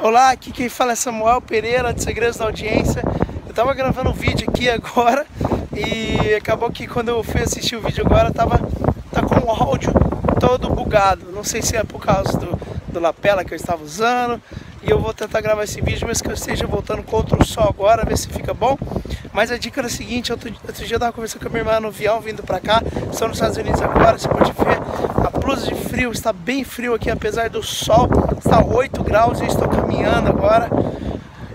Olá, aqui quem fala é Samuel Pereira, de Segredos da Audiência. Eu tava gravando um vídeo aqui agora e acabou que quando eu fui assistir o vídeo agora tá com o áudio todo bugado. Não sei se é por causa do lapela que eu estava usando, e eu vou tentar gravar esse vídeo, mesmo que eu esteja voltando contra o sol agora, ver se fica bom. Mas a dica era a seguinte: outro dia eu tava conversando com a minha irmã no avião vindo pra cá. Estou nos Estados Unidos agora, você pode ver a blusa de frio, está bem frio aqui, apesar do sol, está 8 graus e eu estou caminhando agora.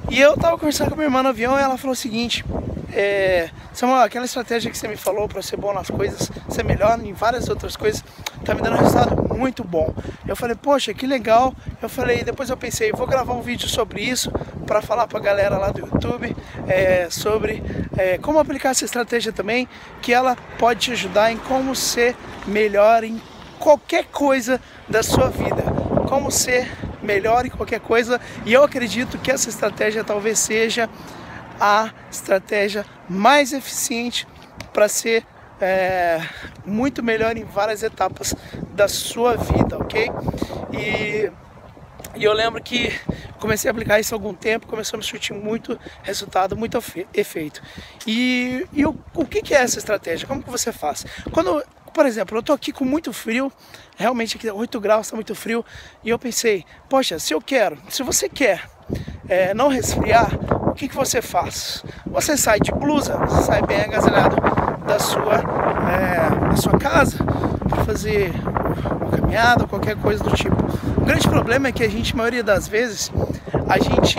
E eu tava conversando com a minha irmã no avião e ela falou o seguinte: Samuel, aquela estratégia que você me falou para ser bom nas coisas, ser melhor em várias outras coisas, tá me dando um resultado muito bom. Eu falei, poxa, que legal. Eu falei, depois eu pensei, vou gravar um vídeo sobre isso para falar para a galera lá do YouTube sobre como aplicar essa estratégia também, que ela pode te ajudar em como ser melhor em qualquer coisa da sua vida, como ser melhor em qualquer coisa. E eu acredito que essa estratégia talvez seja a estratégia mais eficiente para ser muito melhor em várias etapas da sua vida, ok? E eu lembro que comecei a aplicar isso há algum tempo, começou a me surtir muito resultado, muito efeito. E o que é essa estratégia? Como que você faz? Quando, por exemplo, eu tô aqui com muito frio, realmente aqui 8 graus, está muito frio, e eu pensei, poxa, se você quer não resfriar, o que você faz? Você sai de blusa, você sai bem agasalhado da sua casa para fazer uma caminhada, qualquer coisa do tipo. O grande problema é que a gente, a maioria das vezes, a gente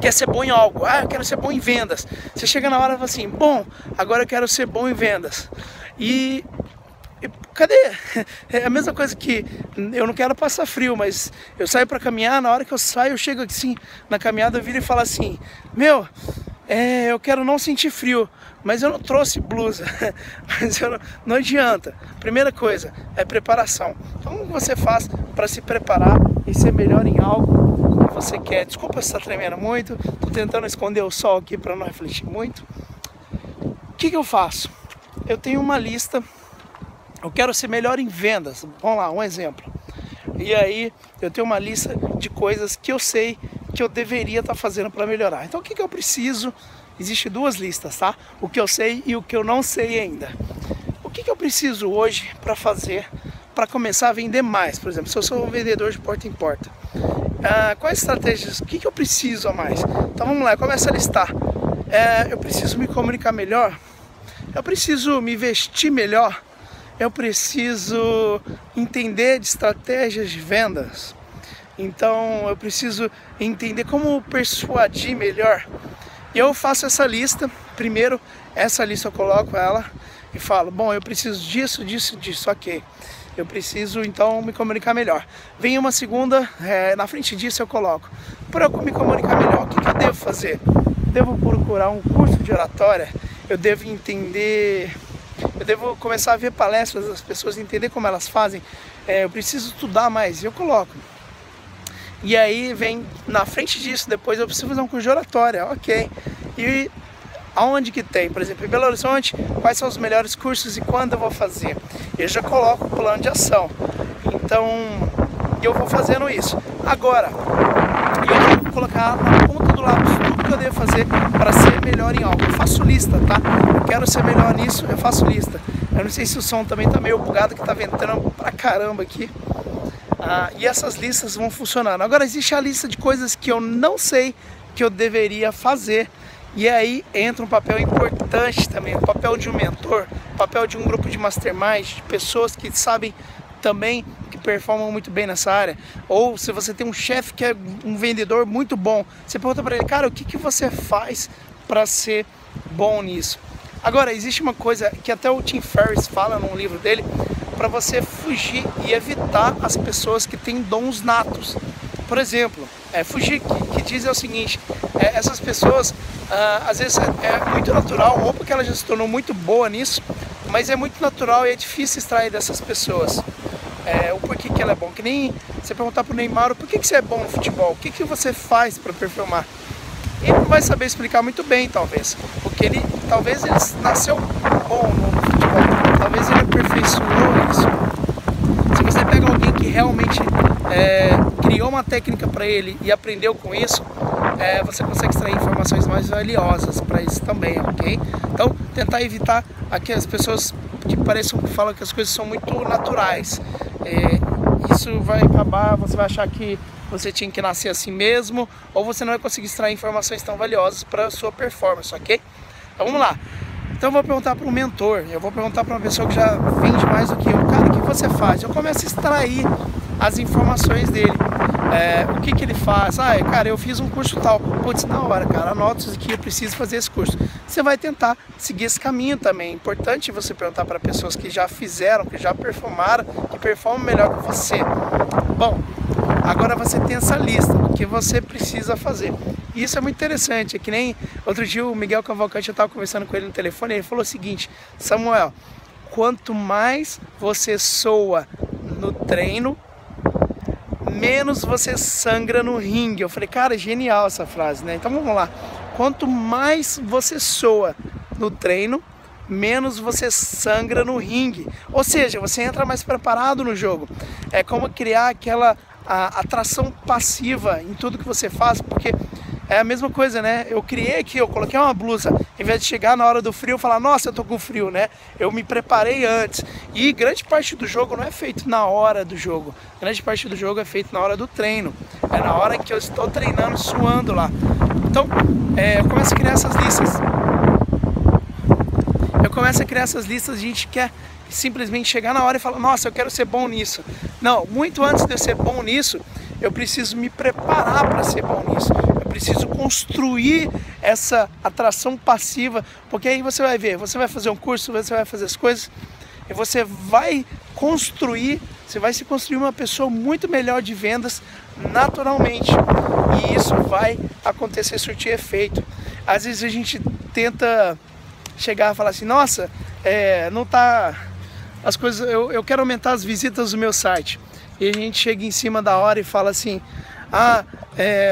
quer ser bom em algo. Ah, eu quero ser bom em vendas. Você chega na hora e fala assim, bom, agora eu quero ser bom em vendas. Cadê? É a mesma coisa que eu não quero passar frio, mas eu saio para caminhar, na hora que eu saio, eu chego assim, na caminhada eu viro e falo assim, meu, eu quero não sentir frio, mas eu não trouxe blusa, mas não adianta. Primeira coisa é preparação. Então, como você faz para se preparar e ser melhor em algo que você quer? Desculpa se está tremendo muito, estou tentando esconder o sol aqui para não refletir muito. O que eu faço? Eu tenho uma lista. Eu quero ser melhor em vendas, vamos lá, um exemplo. E aí eu tenho uma lista de coisas que eu sei que eu deveria estar fazendo para melhorar. Então o que eu preciso? Existem duas listas, tá? O que eu sei e o que eu não sei ainda. O que eu preciso hoje para fazer, para começar a vender mais? Por exemplo, se eu sou um vendedor de porta em porta, quais estratégias, o que eu preciso a mais? Então vamos lá, começa a listar. Eu preciso me comunicar melhor? Eu preciso me vestir melhor? Eu preciso entender de estratégias de vendas. Então eu preciso entender como persuadir melhor. E eu faço essa lista. Primeiro, essa lista eu coloco ela e falo, bom, eu preciso disso, disso, disso, ok. Eu preciso então me comunicar melhor. Vem uma segunda, na frente disso eu coloco, para eu me comunicar melhor, o que eu devo fazer? Devo procurar um curso de oratória? Eu devo entender... Eu devo começar a ver palestras das pessoas, entender como elas fazem. Eu preciso estudar mais, eu coloco. E aí vem na frente disso, depois eu preciso fazer um curso de oratória, ok. E aonde que tem? Por exemplo, em Belo Horizonte, quais são os melhores cursos e quando eu vou fazer? Eu já coloco o plano de ação. Então, eu vou fazendo isso. Agora, eu vou colocar na ponta do lápis tudo que eu devo fazer para ser melhor em algo. Eu faço lista, tá? Eu quero ser melhor nisso, eu faço lista. Eu não sei se o som também tá meio bugado, que tá ventando pra caramba aqui. E essas listas vão funcionando. Agora existe a lista de coisas que eu não sei que eu deveria fazer. E aí entra um papel importante também, o papel de um mentor, o papel de um grupo de mastermind, de pessoas que sabem também, que performam muito bem nessa área. Ou se você tem um chefe que é um vendedor muito bom, você pergunta para ele, cara, o que você faz para ser bom nisso? Agora, existe uma coisa que até o Tim Ferris fala num livro dele, para você fugir e evitar as pessoas que têm dons natos. Por exemplo, fugir, que diz é o seguinte, essas pessoas, às vezes é muito natural, ou porque ela já se tornou muito boa nisso, mas é muito natural e é difícil extrair dessas pessoas o porquê que ela é bom. Que nem você perguntar para o Neymar, por que você é bom no futebol? O que você faz para performar? Ele não vai saber explicar muito bem, talvez, porque talvez ele nasceu bom no futebol, talvez ele aperfeiçoou isso. Se você pega alguém que realmente criou uma técnica para ele e aprendeu com isso, você consegue extrair informações mais valiosas para isso também, ok? Então, tentar evitar aqui as pessoas que pareçam que falam que as coisas são muito naturais. Isso vai acabar, você vai achar que você tinha que nascer assim mesmo, ou você não vai conseguir extrair informações tão valiosas para a sua performance, ok? Então vamos lá. Então eu vou perguntar para um mentor, eu vou perguntar para uma pessoa que já vende mais do que eu. Cara, o que você faz? Eu começo a extrair as informações dele. O que ele faz? Ah, cara, eu fiz um curso tal. Putz, na hora, cara, anota isso aqui, eu preciso fazer esse curso. Você vai tentar seguir esse caminho também. É importante você perguntar para pessoas que já fizeram, que já performaram, que performam melhor que você. Bom, agora você tem essa lista do que você precisa fazer. E isso é muito interessante, é que nem outro dia o Miguel Cavalcante, eu estava conversando com ele no telefone, e ele falou o seguinte: Samuel, quanto mais você soa no treino, menos você sangra no ringue. Eu falei, cara, genial essa frase, né? Então vamos lá. Quanto mais você soa no treino, menos você sangra no ringue. Ou seja, você entra mais preparado no jogo. É como criar aquela atração passiva em tudo que você faz, porque é a mesma coisa, né? Eu criei aqui, eu coloquei uma blusa, em vez de chegar na hora do frio e falar, nossa, eu tô com frio, né? Eu me preparei antes. E grande parte do jogo não é feito na hora do jogo. Grande parte do jogo é feito na hora do treino. É na hora que eu estou treinando, suando lá. Então, eu começo a criar essas listas. Eu começo a criar essas listas, a gente quer simplesmente chegar na hora e falar, nossa, eu quero ser bom nisso. Não, muito antes de eu ser bom nisso, eu preciso me preparar para ser bom nisso. Eu preciso construir essa atração passiva, porque aí você vai ver, você vai fazer um curso, você vai fazer as coisas, e você vai construir, você vai se construir uma pessoa muito melhor de vendas naturalmente. E isso vai acontecer, surtir efeito. Às vezes a gente tenta chegar e falar assim, nossa, não tá as coisas, eu quero aumentar as visitas do meu site, e a gente chega em cima da hora e fala assim,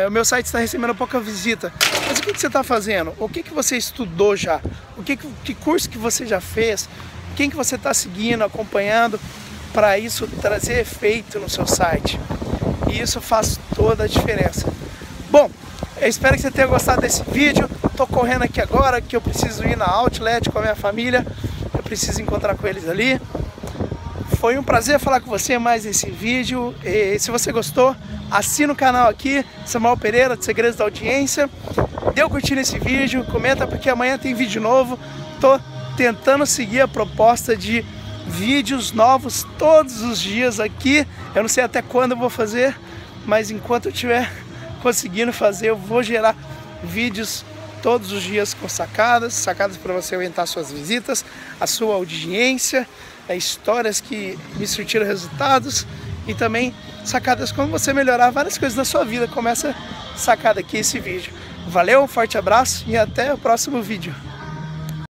o meu site está recebendo pouca visita. Mas o que você está fazendo? O que você estudou já? Que curso que você já fez? Quem que você está seguindo, acompanhando, para isso trazer efeito no seu site? E isso faz toda a diferença. Bom, eu espero que você tenha gostado desse vídeo. Estou correndo aqui agora, que eu preciso ir na Outlet com a minha família. Eu preciso encontrar com eles ali. Foi um prazer falar com você mais nesse vídeo. E se você gostou, assina o canal aqui, Samuel Pereira, de Segredos da Audiência. Dê um curtir nesse vídeo, comenta, porque amanhã tem vídeo novo. Tô tentando seguir a proposta de vídeos novos todos os dias aqui. Eu não sei até quando eu vou fazer, mas enquanto eu estiver conseguindo fazer, eu vou gerar vídeos todos os dias com sacadas para você aumentar suas visitas, a sua audiência, histórias que me surtiram resultados, e também sacadas como você melhorar várias coisas na sua vida. Começa sacada aqui esse vídeo. Valeu, um forte abraço e até o próximo vídeo.